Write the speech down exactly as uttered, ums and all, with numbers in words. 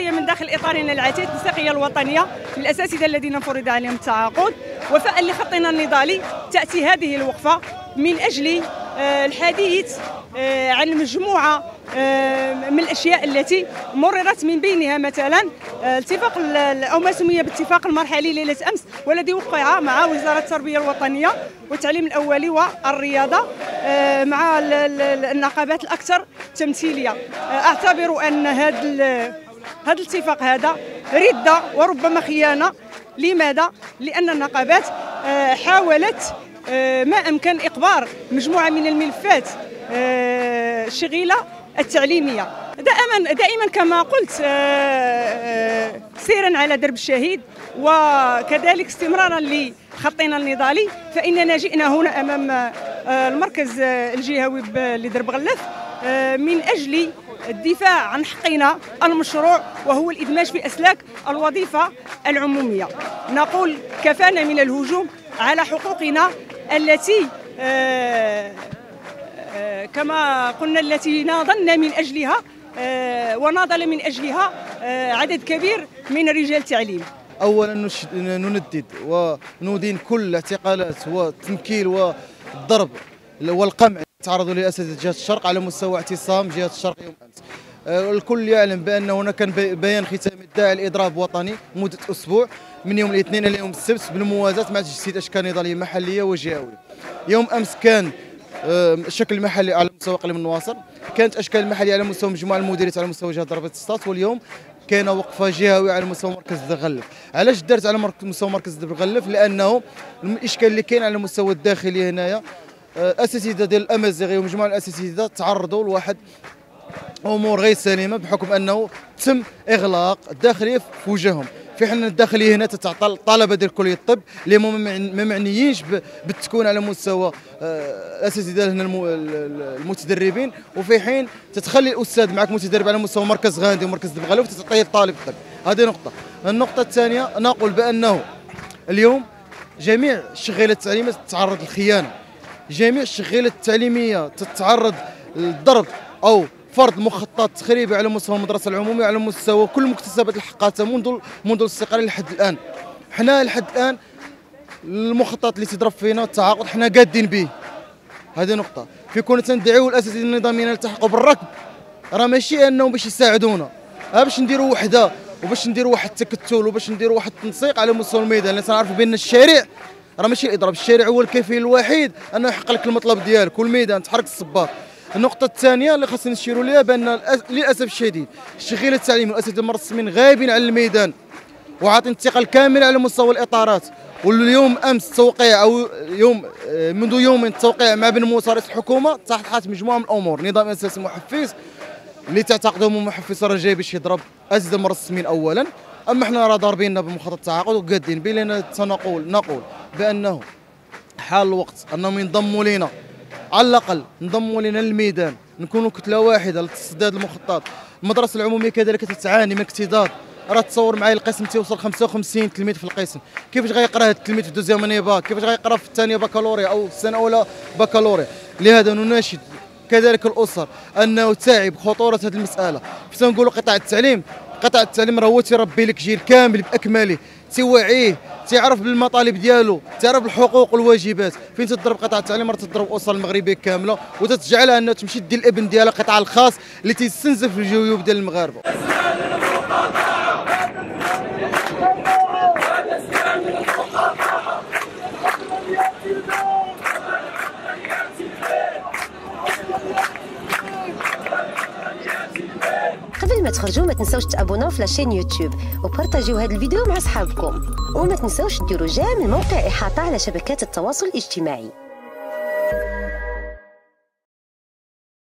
إيطاليا من داخل إطارنا العتيد التقية الوطنية للأساتذة الذين فرض عليهم التعاقد. وفاء لخطنا النضالي تأتي هذه الوقفة من أجل الحديث عن مجموعة من الأشياء التي مررت، من بينها مثلا اتفاق أو ما سمي بالاتفاق المرحلي ليلة أمس، والذي وقع مع وزارة التربية الوطنية والتعليم الأولي والرياضة مع النقابات الأكثر تمثيلية. أعتبر أن هذا هذا الاتفاق هذا ردة وربما خيانة. لماذا؟ لأن النقابات حاولت ما أمكن إقبار مجموعة من الملفات الشغيلة التعليمية. دائما دائما كما قلت سيرا على درب الشهيد وكذلك استمرارا لخطنا النضالي، فإننا جئنا هنا أمام المركز الجهوي لدرب غلف من أجل الدفاع عن حقنا المشروع، وهو الإدماج في أسلاك الوظيفة العمومية. نقول كفانا من الهجوم على حقوقنا التي كما قلنا التي ناضلنا من أجلها وناضل من أجلها عدد كبير من رجال التعليم. أولا نندد وندين كل الاعتقالات والتنكيل والضرب والقمع تعرضوا لأساتذة جهة الشرق على مستوى اعتصام جهة الشرق يوم أمس. الكل يعلم بأن هناك بيان ختامي الداعي لإضراب وطني مدة أسبوع من يوم الاثنين إلى يوم السبت بالموازاة مع تجسيد أشكال نضالية محلية وجهوية. يوم أمس كان الشكل المحلي على مستوى اقليم النواصر، كانت أشكال المحلية على مستوى مجموعة المديريات على مستوى جهة ضربة السطات، واليوم كاينه وقفه جهويه على مستوى مركز الغلف. علاش دارت على مستوى مركز الغلف؟ لأنه الإشكال اللي كاين على المستوى الداخلي هنايا الاساتذه ديال الامازيغي ومجموعه الاساتذه تعرضوا لواحد امور غير سليمه بحكم انه تم اغلاق الداخليه في وجههم، في حين الداخليه هنا تتعطى الطلبه ديال كليه الطب اللي ما معنيينش بالتكون على مستوى الاساتذه هنا المتدربين، وفي حين تتخلي الاستاذ معك متدرب على مستوى مركز غاندي ومركز دبغلة وتتعطيه الطالب الطب. هذه نقطه. النقطه الثانيه نقول بانه اليوم جميع الشغيله التعليميه تتعرض للخيانه، جميع الشغيله التعليميه تتعرض للضرب او فرض مخطط تخريبي على مستوى المدرسه العموميه على مستوى كل مكتسبات الحقات منذ منذ الاستقلال لحد الان. حنا لحد الان المخطط اللي تضرب فينا التعاقد حنا قادين به. هذه نقطه. في كون تندعيو الاساتذه النظاميين يلتحقوا بالركب، راه ماشي انهم باش يساعدونا، راه باش نديروا وحده وباش نديروا واحد التكتل وباش نديروا واحد التنسيق على مستوى الميدان، لان تنعرفوا بان الشارع راه ماشي الاضراب، الشارع هو الكفيل الوحيد انه يحقق لك المطلب ديالك والميدان تحرك الصباط. النقطة الثانية اللي خاصنا نشيروا لها بأن للأسف الشديد الشغيلة التعليمية والأساتذة المرسمين غايبين على الميدان وعاطين الثقة الكاملة على مستوى الإطارات. واليوم أمس توقيع أو يوم منذ يومين التوقيع مع بن موسى رئيس الحكومة تحت حات مجموعة من الأمور، نظام أساسي محفز اللي تعتقدهم محفز راه جاي باش يضرب الأساتذة المرسمين أولا، أما حنا راه ضاربيننا بمخطط التعاقد وقادين به، لأن تنقول نقول بأنه حال الوقت أنهم ينضموا لينا، على الأقل نضموا لنا الميدان، نكونوا كتلة واحدة لتسداد المخطط. المدرسة العمومية كذلك تتعاني من اكتظاظ، راه تصور معايا القسم تيوصل خمسة وخمسين تلميذ في القسم، كيفاش غيقرا هذا التلميذ في الدوزيام باك؟ كيفاش غيقرا في الثانية باكالوريا أو السنة الأولى باكالوريا؟ لهذا نناشد كذلك الأسر أنه تعب خطورة هذه المسألة. باش نقولوا قطاع التعليم، قطاع التعليم راه هو تيربي لك جيل كامل بأكمله، تيوعيه، تعرف بالمطالب ديالو، تعرف الحقوق والواجبات. فين تضرب قطاع التعليم راه تضرب الاسره المغربيه كامله وتتجعلها انها تمشي دير الابن ديالها القطاع الخاص اللي تيستنزف الجيوب ديال المغاربه. قبل ما تخرجوا ما تنساوش تابوناو في لاشين يوتيوب وبارطاجيو هذا الفيديو مع صحابكم، وما تنساوش ديروا جام الموقع إحاطة على شبكات التواصل الاجتماعي.